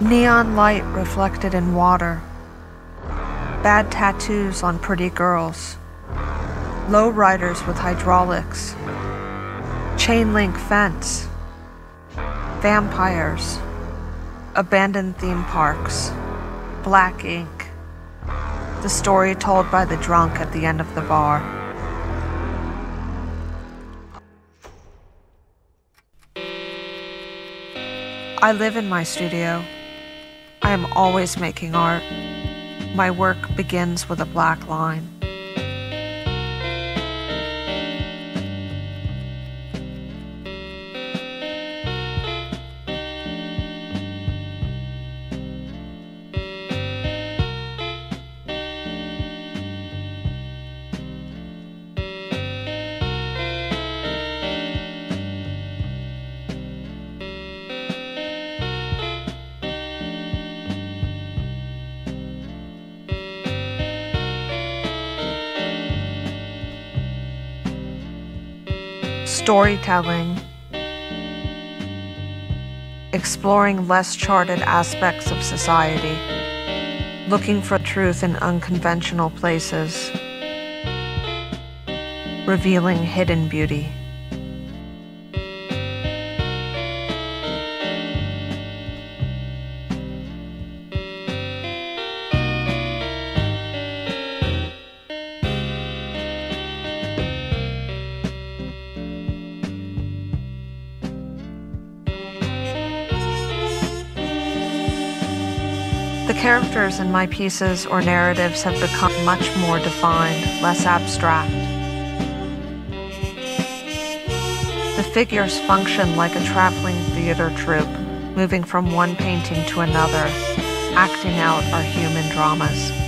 Neon light reflected in water. Bad tattoos on pretty girls. Lowriders with hydraulics. Chain link fence. Vampires. Abandoned theme parks. Black ink. The story told by the drunk at the end of the bar. I live in my studio. I am always making art. My work begins with a black line. Storytelling, exploring less charted aspects of society, looking for truth in unconventional places, revealing hidden beauty. The characters in my pieces or narratives have become much more defined, less abstract. The figures function like a traveling theater troupe, moving from one painting to another, acting out our human dramas.